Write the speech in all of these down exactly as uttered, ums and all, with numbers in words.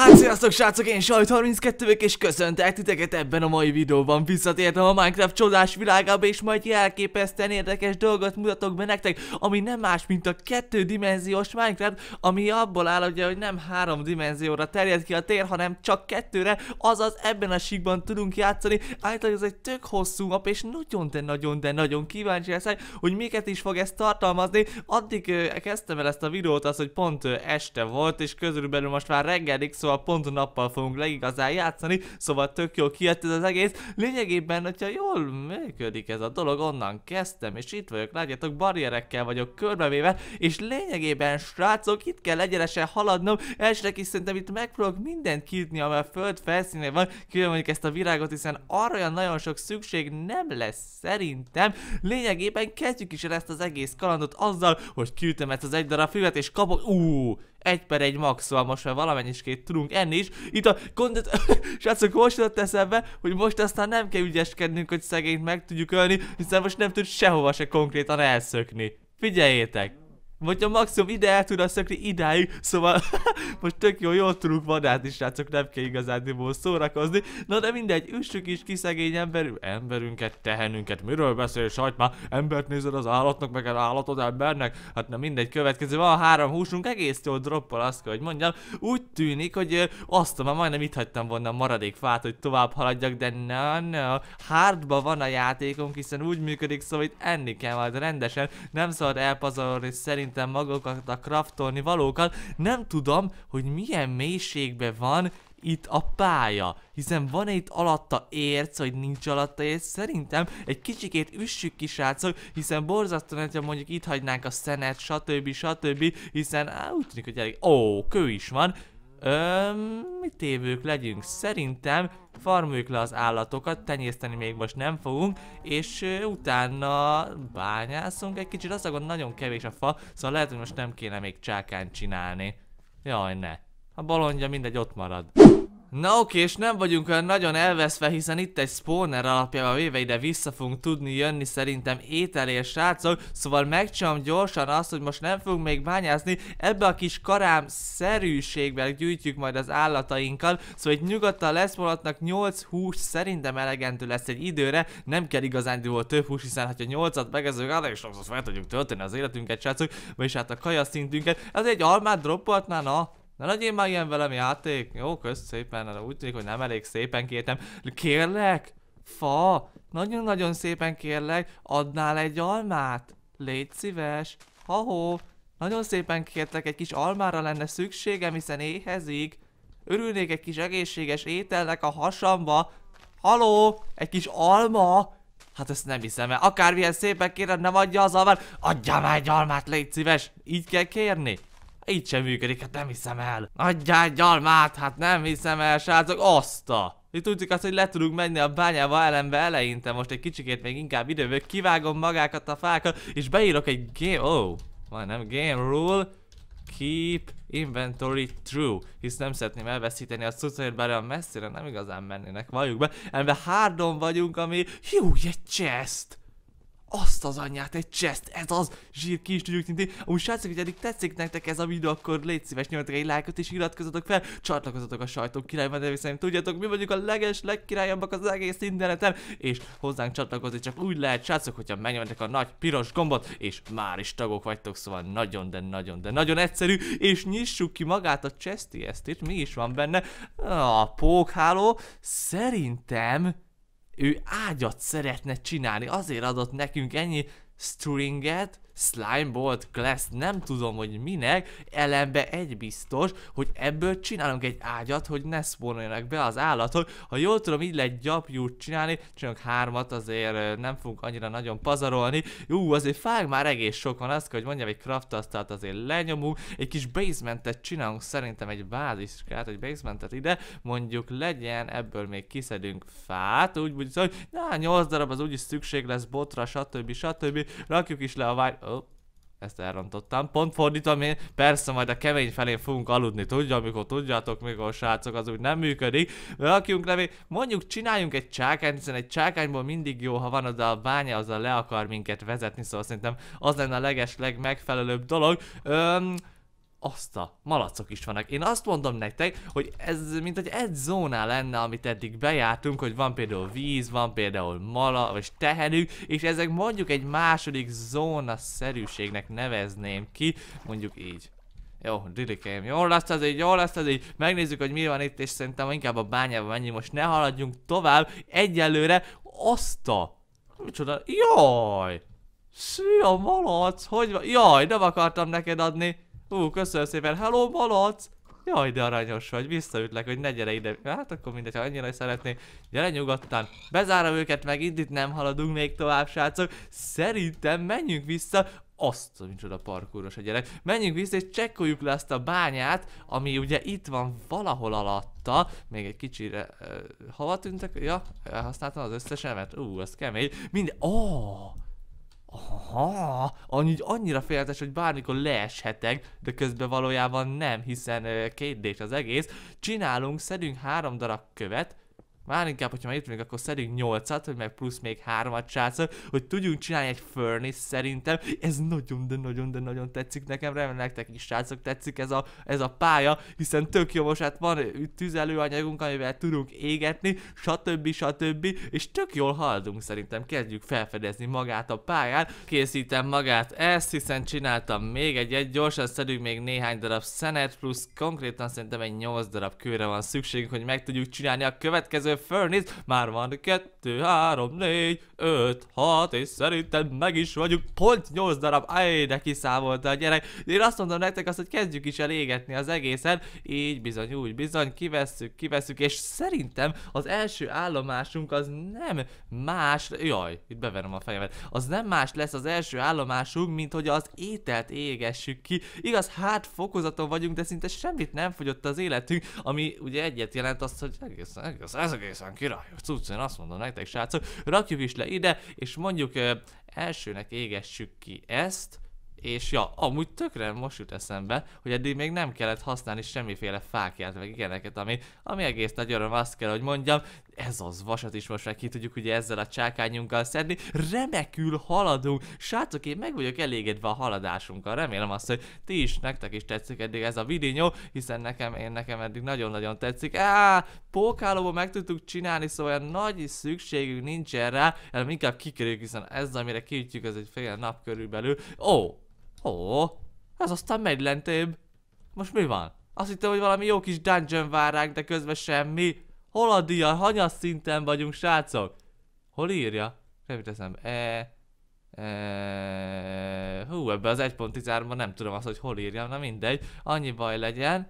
Hát sziasztok srácok, én Sajt harminckettő vagyok és köszöntelek titeket ebben a mai videóban. Visszatértem a Minecraft csodás világába és majd elképesztően érdekes dolgot mutatok be nektek, ami nem más, mint a kettődimenziós Minecraft, ami abból áll, ugye, hogy nem három dimenzióra terjed ki a tér, hanem csak kettőre, azaz ebben a síkban tudunk játszani. Általában ez egy tök hosszú map és nagyon, de nagyon, de nagyon kíváncsi leszek, hogy miket is fog ezt tartalmazni. Addig kezdtem el ezt a videót, az, hogy pont este volt, és közülbelül most már reggelig, szóval pont nappal fogunk legigazán játszani, szóval tök jó kijött ez az egész. Lényegében, hogyha jól működik ez a dolog, onnan kezdtem, és itt vagyok, látjátok, barrierekkel vagyok körbevéve, és lényegében, srácok, itt kell egyenesen haladnom. Elsőnek is szerintem itt megpróbálok mindent kiütni, ami a föld felszínén van, külön mondjuk ezt a virágot, hiszen arra olyan nagyon sok szükség nem lesz szerintem. Lényegében kezdjük is el ezt az egész kalandot azzal, hogy kiütöm ezt az egy darab füvet, és kapok, úúúú, egy per egy max, szóval most már valamennyit tudunk enni is. Itt a gondot, srácok, most ott eszembe, hogy most aztán nem kell ügyeskednünk, hogy szegényt meg tudjuk ölni, hiszen most nem tud sehova se konkrétan elszökni. Figyeljétek! Vagy a maximum ide el tudna szökni idáig, szóval most tök jó, jól tudunk vadát is, srácok, nem kell igazándiból szórakozni. Na de mindegy, üssük is ki szegény emberünk, emberünket, tehenünket, miről beszél sajt már? Embert nézed az állatnak, meg az állatod embernek? Hát na mindegy, következő, van három húsunk, egész jól droppol, azt kell, hogy mondjam. Úgy tűnik, hogy azt már majdnem itt hagytam volna a maradék fát, hogy tovább haladjak, de na, na, hardba van a játékunk, hiszen úgy működik, szóval itt enni kell majd rendesen, nem szabad elpazarolni szerint magukat a kraftolni valókat. Nem tudom, hogy milyen mélységben van itt a pálya, hiszen van -e itt alatta érc, vagy nincs alatta érc. Szerintem egy kicsikét üssük ki, srácok, hiszen borzasztóan, hogyha mondjuk itt hagynánk a szenet, stb. stb. Hiszen á, úgy tűnik, hogy elég... Ó, kő is van. Öm, mit évők legyünk? Szerintem farmoljuk le az állatokat, tenyészteni még most nem fogunk, és ö, utána bányászunk egy kicsit, azt mondom, nagyon kevés a fa, szóval lehet, hogy most nem kéne még csákánt csinálni. Jaj, ne. A bolondja mindegy, ott marad. Na oké, és nem vagyunk olyan nagyon elveszve, hiszen itt egy spawner alapjában véve ide vissza fogunk tudni jönni szerintem ételért, srácok, szóval megcsinálom gyorsan azt, hogy most nem fogunk még bányászni, ebbe a kis karám szerűségben gyűjtjük majd az állatainkat, szóval egy nyugodtan leszmolatnak nyolc hús szerintem elegendő lesz egy időre, nem kell igazán volt több hús, hiszen ha nyolcat megezünk, arra is sokszor fel tudjuk tölteni az életünket, srácok, vagyis hát a kajaszintünket, ez egy almát droppoltná, na? Na legyél már ilyen velem játék, jó, kösz szépen, úgy tűnik, hogy nem elég szépen kértem. Kérlek, fa, nagyon-nagyon szépen kérlek, adnál egy almát? Légy szíves, ha-hó, nagyon szépen kérlek, egy kis almára lenne szükségem, hiszen éhezik. Örülnék egy kis egészséges ételnek a hasamba. Haló, egy kis alma? Hát ezt nem hiszem el, akármilyen szépen kérem, nem adja az almát, adjál már egy almát, légy szíves, így kell kérni. Így sem működik, hát nem hiszem el. Adjál egy almát, hát nem hiszem el, srácok, azt a. Itt tudjuk azt, hogy le tudunk menni a bányába ellenbe eleinte, most egy kicsikét még inkább idővök, kivágom magákat a fákat, és beírok egy game, oh, majdnem game rule, keep inventory true, hisz nem szeretném elveszíteni a cuccait, bár olyan messzire nem igazán mennének, valljuk be, ellenben hardon vagyunk, ami, hiú, egy chest. Azt az anyját, egy chest, ez az, zsír, ki is tudjuk nyitni. Amúgy srácok, hogy eddig tetszik nektek ez a videó, akkor légy szíves, nyomjatok egy lájkot és iratkozzatok fel, csatlakozzatok a Sajtó Királyban, de viszont tudjátok, mi vagyunk a leges, legkirályabbak az egész interneten, és hozzánk csatlakozni csak úgy lehet, srácok, hogyha megnyomjátok a nagy piros gombot, és már is tagok vagytok, szóval nagyon, de nagyon, de nagyon egyszerű, és nyissuk ki magát a chesti, ezt itt mi is van benne, a pókháló, szerintem... Ő ágyat szeretne csinálni, azért adott nekünk ennyi stringet, slimebolt, glass, nem tudom, hogy minek, ellenbe egy biztos, hogy ebből csinálunk egy ágyat, hogy ne spawnoljanak be az állatok. Ha jól tudom, így lehet gyapjút csinálni, csinálunk hármat, azért nem fogunk annyira nagyon pazarolni. Ú, azért fák már egész sok van, azt kell, hogy mondjam, egy craftasztalt azért lenyomunk, egy kis basementet csinálunk, szerintem egy báziskát, egy basementet ide, mondjuk legyen, ebből még kiszedünk fát, úgy, úgy, hogy na, nyolc darab, az úgyis szükség lesz botra, stb. stb. Rakjuk is le a vágy... Oh, ezt elrontottam. Pont fordítom én. Persze majd a kemény felén fogunk aludni. Tudja, amikor tudjátok, mikor srácok, az úgy nem működik. Rakjunk le még. Mondjuk csináljunk egy csákányt, hiszen egy csákányból mindig jó, ha van oda a bánya, azzal le akar minket vezetni. Szóval szerintem az lenne a leges, legmegfelelőbb dolog. Öm, Azt a malacok is vannak. Én azt mondom nektek, hogy ez mint egy egy zóná lenne, amit eddig bejártunk, hogy van például víz, van például mala, vagy tehenük, és ezek mondjuk egy második zónaszerűségnek nevezném ki, mondjuk így. Jó, didikém, jól lesz ez így, jól lesz ez így, megnézzük, hogy mi van itt, és szerintem inkább a bányába menjünk, most ne haladjunk tovább, egyelőre azt a... Micsoda, jaj! Szia malac, hogy van? Jaj, nem akartam neked adni! Ú, köszönöm szépen, hello malac! Jaj, de aranyos vagy, visszaütlek, hogy ne gyere ide. Hát akkor mindegy, ha annyira szeretnék. Gyere nyugodtan, bezárom őket meg, itt, itt nem haladunk még tovább, srácok. Szerintem menjünk vissza. Azt, micsoda parkúros a gyerek. Menjünk vissza és csekkoljuk le azt a bányát, ami ugye itt van valahol alatta. Még egy kicsire... Uh, hova tűntek? Ja, használtam az összesemet. Ú, ez kemény. Minden... Oh! Aha, annyi, annyira féleltes, hogy bármikor leeshetek, de közben valójában nem, hiszen kétdés az egész. Csinálunk, szedünk három darab követ, már inkább, hogyha már itt vagyunk, akkor szedünk nyolcat, hogy meg plusz még háromat, srácok, hogy tudjunk csinálni egy furnace szerintem. Ez nagyon, de nagyon, de nagyon tetszik nekem, remélem nektek is, srácok, tetszik ez a, ez a pálya, hiszen tök jó, most hát van tüzelőanyagunk, amivel tudunk égetni, stb. stb. És tök jól haladunk szerintem, kezdjük felfedezni magát a pályát. Készítem magát ezt, hiszen csináltam még egyet, gyorsan szedünk még néhány darab szenet, plusz konkrétan szerintem egy nyolc darab kőre van szükségünk, hogy meg tudjuk csinálni a következő furnace, már van kettő, három, négy, öt, hat, és szerintem meg is vagyunk, pont nyolc darab, ajj, de kiszámolta a gyerek. Én azt mondom nektek azt, hogy kezdjük is el égetni az egészen, így bizony, úgy bizony, kivesszük, kivesszük, és szerintem az első állomásunk az nem más, jaj, itt beverem a fejemet, az nem más lesz az első állomásunk, mint hogy az ételt égessük ki. Igaz, hát fokozaton vagyunk, de szinte semmit nem fogyott az életünk, ami ugye egyet jelent azt, hogy egészen, egészen, ez egészen király, cucc, én azt mondom nektek, srácok, rakjuk is le ide, és mondjuk ö, elsőnek égessük ki ezt, és ja, amúgy tökre most jut eszembe, hogy eddig még nem kellett használni semmiféle fákját, meg ilyeneket, ami, ami egész nagy öröm, azt kell, hogy mondjam. Ez az vasat is most meg ki tudjuk ugye ezzel a csákányunkkal szedni. Remekül haladunk. Srácok, én meg vagyok elégedve a haladásunkkal. Remélem azt, hogy ti is, nektek is tetszik eddig ez a videó, hiszen nekem, én nekem eddig nagyon-nagyon tetszik. Á, pókálóban meg tudtuk csinálni, szóval nagy szükségünk nincsen rá, hanem inkább kikerüljük, hiszen ez, amire kiütjük, ez egy fél nap körülbelül. Ó, ó, ez aztán megy lentébb. Most mi van? Azt hittem, hogy valami jó kis dungeon vár ránk, de közben semmi. Hol a dia? Hanyas szinten vagyunk, srácok? Hol írja? Semmit eszembe. E, e, hú, ebbe az egy pont tizenháromban nem tudom azt, hogy hol írja. Na mindegy, annyi baj legyen.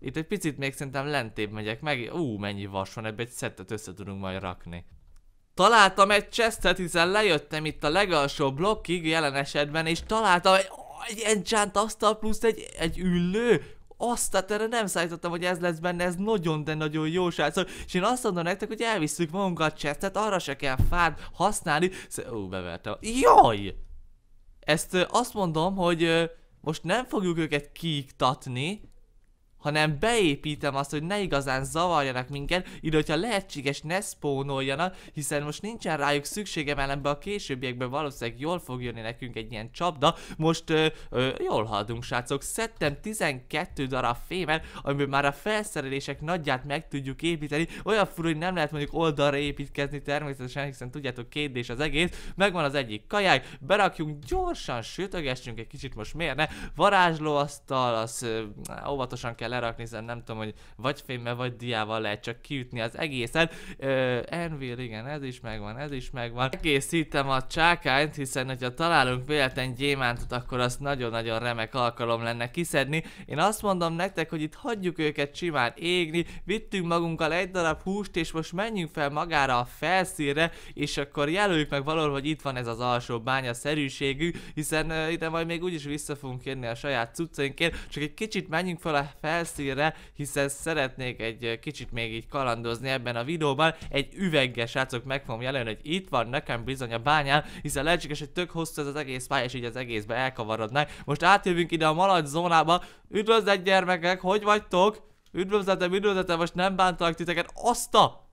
Itt egy picit még szerintem lentébb megyek meg. Ú, mennyi vas van, ebbe egy szettet össze tudunk majd rakni. Találtam egy chestet, hiszen lejöttem itt a legalsó blokkig jelen esetben, és találtam egy, egy enchant asztal plusz egy, egy üllő. Azt, tehát erre nem szállítottam, hogy ez lesz benne, ez nagyon, de nagyon jó, srácok. És én azt mondom nektek, hogy elviszük magunkat a chestet, arra se kell fát használni. Ó, bevertem. Jaj! Ezt ö, azt mondom, hogy ö, most nem fogjuk őket kiiktatni, hanem beépítem azt, hogy ne igazán zavarjanak minket, ide, hogyha lehetséges, ne spónoljanak, hiszen most nincsen rájuk szükségem, ellenben a későbbiekben valószínűleg jól fog jönni nekünk egy ilyen csapda. Most ö, ö, jól haladunk, srácok. Szedtem tizenkét darab fémet, amiből már a felszerelések nagyját meg tudjuk építeni. Olyan furú, hogy nem lehet mondjuk oldalra építkezni természetesen, hiszen tudjátok, kétdés az egész. Megvan az egyik kaják, berakjunk gyorsan, sütögessünk egy kicsit, most miért ne? Varázslóasztal, az ö, óvatosan kell lerakni, hiszen nem tudom, hogy vagy fémmel, vagy diával lehet csak kiütni az egészet. Envér, igen, ez is megvan, ez is megvan. Egészítem a csákányt, hiszen hogyha találunk véletlen gyémántot, akkor azt nagyon-nagyon remek alkalom lenne kiszedni. Én azt mondom nektek, hogy itt hagyjuk őket simán égni, vittünk magunkkal egy darab húst, és most menjünk fel magára a felszínre, és akkor jelöljük meg valahol, hogy itt van ez az alsó bánya szerűségű, hiszen ö, ide majd még úgyis vissza fogunk érni a saját cuccainkért, csak egy kicsit menjünk fel a felszínre, Színre, hiszen szeretnék egy kicsit még így kalandozni ebben a videóban. Egy üveggel, srácok, meg fogom jelölni, hogy itt van nekem bizony a bányám, hiszen lehetséges, hogy tök hosszú ez az egész pálya, és így az egészbe elkavarodnak. Most átjövünk ide a malac zónába. Üdvözlet, gyermekek, hogy vagytok? Üdvözletem, üdvözletem, most nem bántalak titeket. Azt a!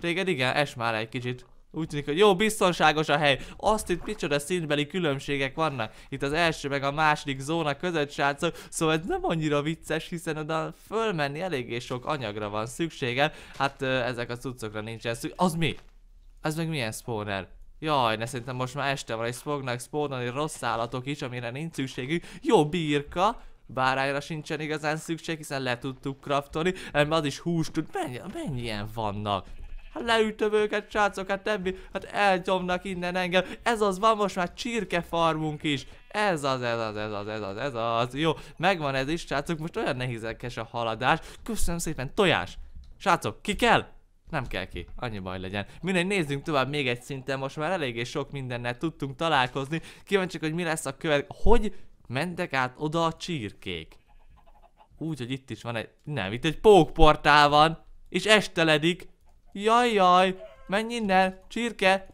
Téged igen, es már egy kicsit. Úgy tűnik, hogy jó, biztonságos a hely. Azt itt micsoda szintbeli különbségek vannak. Itt az első meg a második zóna között, srácok. Szóval ez nem annyira vicces, hiszen oda fölmenni eléggé sok anyagra van szükségem. Hát ezek a cuccokra nincsen szükség. Az mi? Ez meg milyen spawner? Jaj, ne, szerintem most már este van, és fognak spawnolni rossz állatok is, amire nincs szükségük. Jó, birka. Bárányra sincsen igazán szükség, hiszen le tudtuk kraftolni. Az is húst tud. Mennyi, mennyien vannak? Hát leütöm őket, srácok, hát ebbi, hát elgyomnak innen engem. Ez az, van most már csirkefarmunk is. Ez az, ez az, ez az, ez az, ez az. Jó, megvan ez is, srácok, most olyan nehézekes a haladás. Köszönöm szépen, tojás! Srácok, ki kell? Nem kell ki, annyi baj legyen. Mindegy, nézzünk tovább még egy szinten, most már eléggé sok mindennel tudtunk találkozni. Kíváncsiak, hogy mi lesz a következő. Hogy mentek át oda a csirkék? Úgy, hogy itt is van egy... Nem, itt egy pókportál van, és esteledik. Jaj, jaj, menj innen, csirke!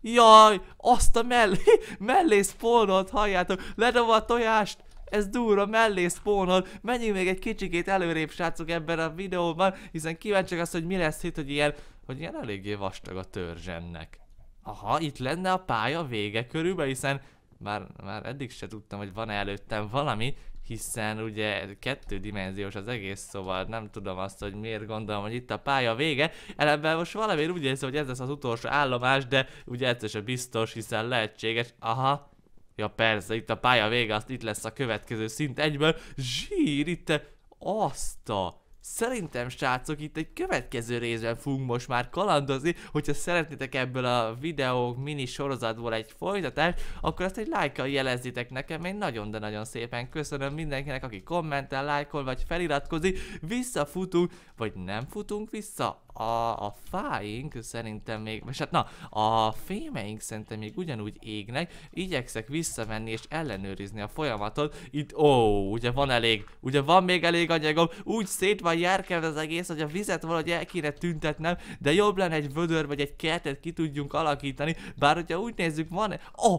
Jaj, azt a mellé, mellé spawnolt, halljátok, ledobva a tojást, ez durva, mellé spawnolt. Menjünk még egy kicsikét előrébb, srácok, ebben a videóban, hiszen kíváncsiak az, hogy mi lesz itt, hogy ilyen, hogy ilyen eléggé vastag a törzsennek. Aha, itt lenne a pálya vége körülbelül, hiszen már, már eddig se tudtam, hogy van-e előttem valami, hiszen ugye kettődimenziós az egész, szóval nem tudom azt, hogy miért gondolom, hogy itt a pálya vége. Ellenben most valamiért úgy érzi, hogy ez lesz az utolsó állomás, de ugye egyszer sem biztos, hiszen lehetséges. Aha, ja persze, itt a pálya vége, azt itt lesz a következő szint egyből. Zsír, itt azt a... Szerintem, srácok, itt egy következő részben fogunk most már kalandozni. Hogyha szeretnétek ebből a videók mini sorozatból egy folytatást, akkor azt egy lájkkal jelezzétek nekem. Én nagyon, de nagyon szépen köszönöm mindenkinek, aki kommentel, lájkol vagy feliratkozik. Visszafutunk, vagy nem futunk vissza? A, a fáink szerintem még, és hát na, a fémeink szerintem még ugyanúgy égnek. Igyekszek visszamenni és ellenőrizni a folyamatot. Itt, ó, ugye van elég, ugye van még elég anyagom. Úgy szét van járkev az egész, hogy a vizet valahogy el kéne tüntetnem, de jobb lenne egy vödör vagy egy kertet ki tudjunk alakítani. Bár hogyha úgy nézzük, van -e? Ó,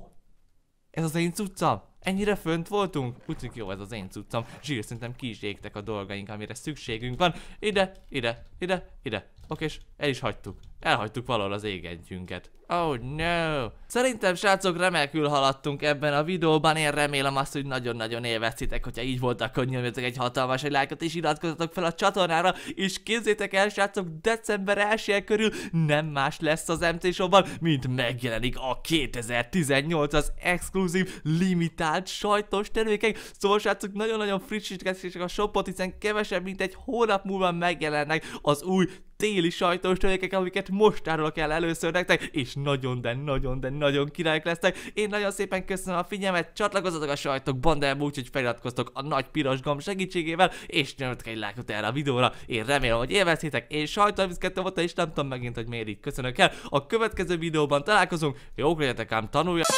ez az én cuccam. Ennyire fönt voltunk? Úgyhogy jó, ez az én cuccam. Zsír, szerintem ki is égtek a dolgaink, amire szükségünk van. Ide, ide, ide, ide. Oké, és el is hagytuk. Elhagytuk valahol az égendjünket. Oh no! Szerintem, srácok, remekül haladtunk ebben a videóban. Én remélem azt, hogy nagyon-nagyon élveztétek. Hogyha így volt, akkor nyomjatok egy hatalmas egy lájkot, és iratkozzatok fel a csatornára. És képzétek el, srácok, december elseje körül nem más lesz az em té Showban, mint megjelenik a kétezer-tizennyolcas exkluzív limitált sajtos termékek. Szóval, srácok, nagyon-nagyon frissítkezik a shopot, hiszen kevesebb, mint egy hónap múlva megjelennek az új téli sajtos termékek, amiket most árulok el először nektek, és nagyon, de nagyon, de nagyon királyok lesznek. Én nagyon szépen köszönöm a figyelmet, csatlakozzatok a sajtok bandájába, úgyhogy feliratkoztok a nagy piros gomb segítségével, és nyomjatok egy lájkot erre a videóra. Én remélem, hogy élveztétek, én sajtos harminckettő voltam, és nem tudom megint, hogy miért így köszönök el. A következő videóban találkozunk, jók legyetek ám, tanuljatok!